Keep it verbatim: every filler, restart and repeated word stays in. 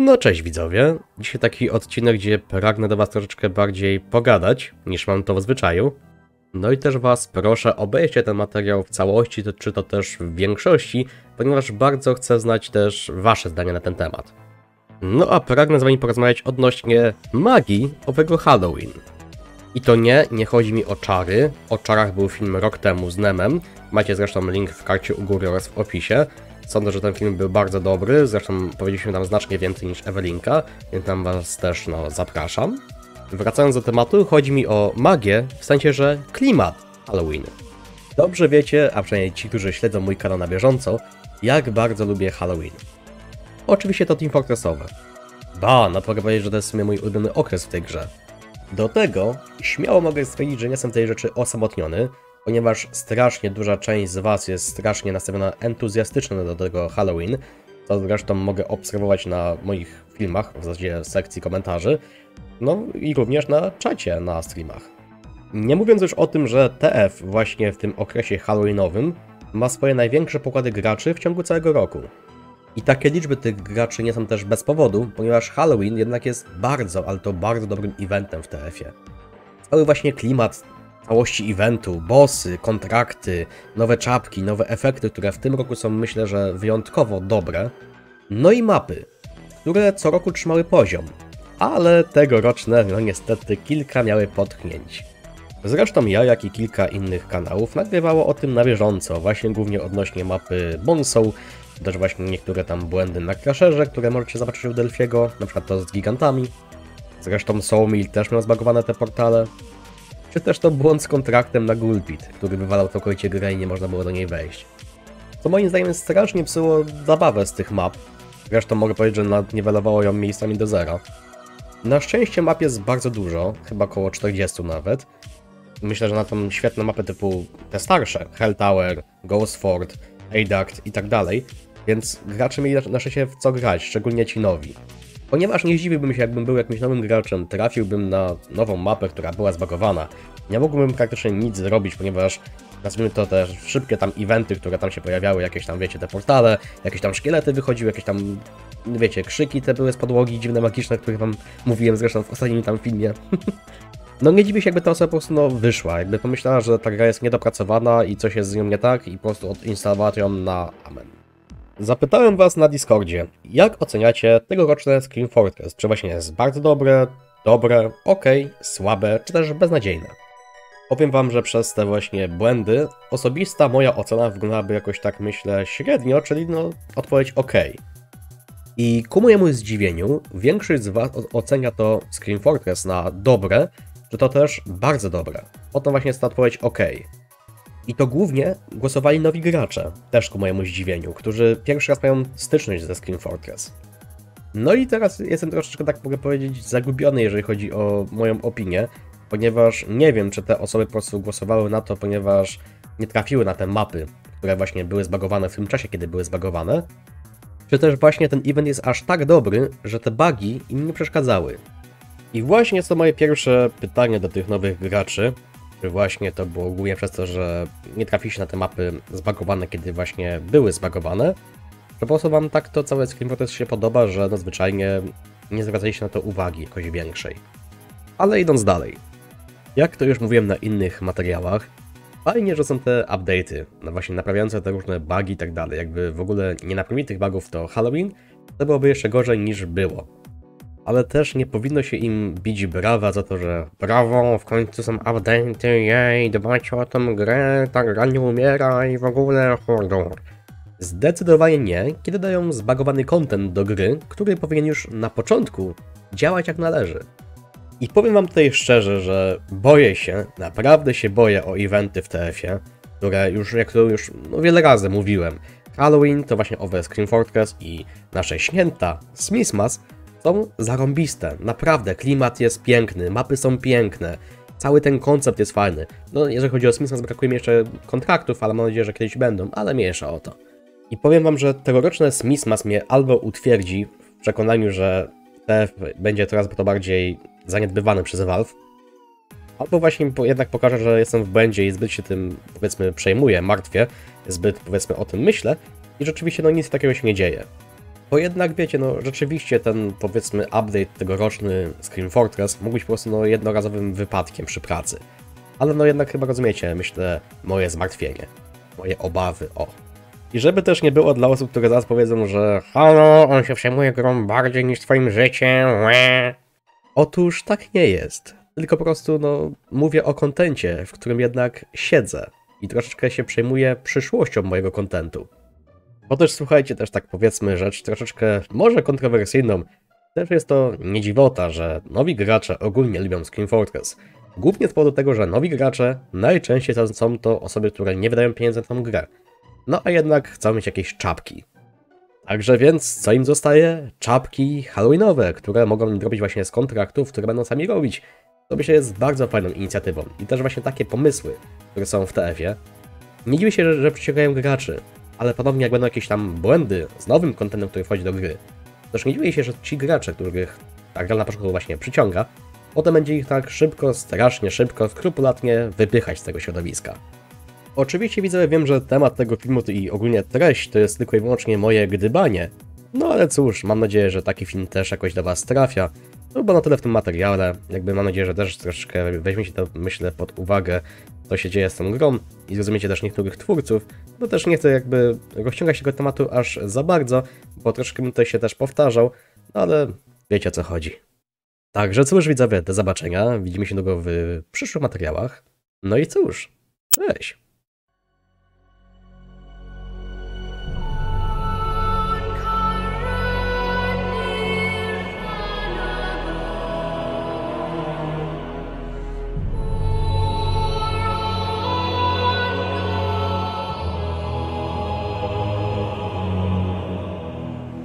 No cześć widzowie, dzisiaj taki odcinek, gdzie pragnę do was troszeczkę bardziej pogadać, niż mam to w zwyczaju. No i też was proszę, obejrzcie ten materiał w całości, czy to też w większości, ponieważ bardzo chcę znać też wasze zdanie na ten temat. No a pragnę z wami porozmawiać odnośnie magii owego Halloween. I to nie, nie chodzi mi o czary, o czarach był film rok temu z Nemem, macie zresztą link w karcie u góry oraz w opisie. Sądzę, że ten film był bardzo dobry, zresztą powiedzieliśmy tam znacznie więcej niż Ewelinka, więc tam was też no, zapraszam. Wracając do tematu, chodzi mi o magię, w sensie, że klimat Halloween. Dobrze wiecie, a przynajmniej ci, którzy śledzą mój kanał na bieżąco, jak bardzo lubię Halloween. Oczywiście to Team Fortressowe. Ba, no mogę powiedzieć, że to jest w sumie mój ulubiony okres w tej grze. Do tego śmiało mogę stwierdzić, że nie jestem tej rzeczy osamotniony, ponieważ strasznie duża część z was jest strasznie nastawiona entuzjastycznie do tego Halloween, co zresztą mogę obserwować na moich filmach, w zasadzie sekcji komentarzy, no i również na czacie, na streamach. Nie mówiąc już o tym, że T F właśnie w tym okresie halloweenowym ma swoje największe pokłady graczy w ciągu całego roku. I takie liczby tych graczy nie są też bez powodu, ponieważ Halloween jednak jest bardzo, ale to bardzo dobrym eventem w T F ie. Cały właśnie klimat całości eventu, bossy, kontrakty, nowe czapki, nowe efekty, które w tym roku są myślę, że wyjątkowo dobre. No i mapy, które co roku trzymały poziom, ale tegoroczne no niestety kilka miały potknięć. Zresztą ja, jak i kilka innych kanałów nagrywało o tym na bieżąco, właśnie głównie odnośnie mapy Bonsow, też właśnie niektóre tam błędy na crasherze, które możecie zobaczyć u Delfiego, na przykład to z gigantami. Zresztą Soulmill też miał zbagowane te portale. Czy też to błąd z kontraktem na Gulpit, który wywalał całkowicie grę i nie można było do niej wejść. Co moim zdaniem strasznie psuło zabawę z tych map. Zresztą mogę powiedzieć, że nadniwelowało ją miejscami do zera. Na szczęście map jest bardzo dużo, chyba około czterdziestu nawet. Myślę, że na tą świetne mapy typu te starsze, Hell Tower, Ghost Fort, Adduct i tak dalej, więc gracze mieli na szczęście w co grać, szczególnie ci nowi. Ponieważ nie zdziwiłbym się, jakbym był jakimś nowym graczem, trafiłbym na nową mapę, która była zbagowana. Nie mógłbym praktycznie nic zrobić, ponieważ nazwijmy to też szybkie tam eventy, które tam się pojawiały, jakieś tam wiecie, te portale, jakieś tam szkielety wychodziły, jakieś tam wiecie, krzyki te były z podłogi dziwne, magiczne, które wam mówiłem zresztą w ostatnim tam filmie. No nie dziwię się, jakby ta osoba po prostu no, wyszła, jakby pomyślała, że ta gra jest niedopracowana i coś jest z nią nie tak i po prostu odinstalowała ją na amen. Zapytałem was na Discordzie, jak oceniacie tegoroczne Scream Fortress, czy właśnie jest bardzo dobre, dobre, ok, słabe, czy też beznadziejne. Powiem wam, że przez te właśnie błędy osobista moja ocena wyglądałaby jakoś tak myślę średnio, czyli no odpowiedź ok. I ku mojemu zdziwieniu większość z was ocenia to Scream Fortress na dobre, czy to też bardzo dobre. Potem właśnie jest ta odpowiedź ok. I to głównie głosowali nowi gracze, też ku mojemu zdziwieniu, którzy pierwszy raz mają styczność ze Scream Fortress. No i teraz jestem troszeczkę, tak mogę powiedzieć, zagubiony, jeżeli chodzi o moją opinię, ponieważ nie wiem, czy te osoby po prostu głosowały na to, ponieważ nie trafiły na te mapy, które właśnie były zbagowane w tym czasie, kiedy były zbagowane, czy też właśnie ten event jest aż tak dobry, że te bugi im nie przeszkadzały. I właśnie jest to moje pierwsze pytanie do tych nowych graczy, czy właśnie to było głównie przez to, że nie trafiliście na te mapy zbagowane, kiedy właśnie były zbagowane, że po prostu wam tak to całe Scream Fortress się podoba, że no zwyczajnie nie zwracaliście na to uwagi jakoś większej. Ale idąc dalej, jak to już mówiłem na innych materiałach, fajnie, że są te update'y, no właśnie naprawiające te różne bugi i tak dalej, jakby w ogóle nie naprawili tych bugów to Halloween, to byłoby jeszcze gorzej niż było. Ale też nie powinno się im bić brawa za to, że brawo, w końcu są update'y, jej, dbajcie o tę grę, ta gra nie umiera i w ogóle horror. Zdecydowanie nie, kiedy dają zbagowany content do gry, który powinien już na początku działać jak należy. I powiem wam tutaj szczerze, że boję się, naprawdę się boję o eventy w T F ie, które już, jak to już no, wiele razy mówiłem, Halloween to właśnie owe Scream Fortress i nasze święta Smithmas są zarąbiste, naprawdę, klimat jest piękny, mapy są piękne, cały ten koncept jest fajny. No jeżeli chodzi o Smithmas, brakuje mi jeszcze kontraktów, ale mam nadzieję, że kiedyś będą, ale mniejsza o to. I powiem wam, że tegoroczne Smithmas mnie albo utwierdzi w przekonaniu, że T F będzie coraz to bardziej zaniedbywany przez Valve, albo właśnie jednak pokaże, że jestem w błędzie i zbyt się tym, powiedzmy, przejmuję, martwię, zbyt, powiedzmy, o tym myślę i rzeczywiście no nic takiego się nie dzieje. Bo jednak wiecie, no rzeczywiście ten powiedzmy update tegoroczny Scream Fortress mógł być po prostu no, jednorazowym wypadkiem przy pracy. Ale no jednak chyba rozumiecie, myślę, moje zmartwienie, moje obawy, o. I żeby też nie było dla osób, które zaraz powiedzą, że halo, on się przejmuje grą bardziej niż twoim życiem, łe. Otóż tak nie jest, tylko po prostu no mówię o kontencie, w którym jednak siedzę i troszeczkę się przejmuję przyszłością mojego kontentu. Bo też słuchajcie, też tak powiedzmy rzecz troszeczkę może kontrowersyjną, też jest to nie dziwota, że nowi gracze ogólnie lubią Scream Fortress. Głównie z powodu tego, że nowi gracze najczęściej są to osoby, które nie wydają pieniędzy na tą grę. No a jednak chcą mieć jakieś czapki. Także więc co im zostaje? Czapki halloweenowe, które mogą robić właśnie z kontraktów, które będą sami robić. To myślę jest bardzo fajną inicjatywą i też właśnie takie pomysły, które są w T F ie. Nie dziwię się, że, że przyciągają graczy, ale ponownie jak będą jakieś tam błędy z nowym kontentem, który wchodzi do gry, też nie dziwię się, że ci gracze, których ta gra na początku właśnie przyciąga, potem będzie ich tak szybko, strasznie szybko, skrupulatnie wypychać z tego środowiska. Oczywiście widzę, wiem, że temat tego filmu i ogólnie treść to jest tylko i wyłącznie moje gdybanie. No ale cóż, mam nadzieję, że taki film też jakoś do was trafia. No bo na tyle w tym materiale, jakby mam nadzieję, że też troszeczkę weźmiecie to, myślę, pod uwagę, co się dzieje z tą grą i zrozumiecie też niektórych twórców, bo też nie chcę jakby rozciągać tego tematu aż za bardzo, bo troszeczkę mi to się też powtarzał, no ale wiecie o co chodzi. Także cóż widzowie, do zobaczenia, widzimy się długo w przyszłych materiałach, no i cóż, cześć!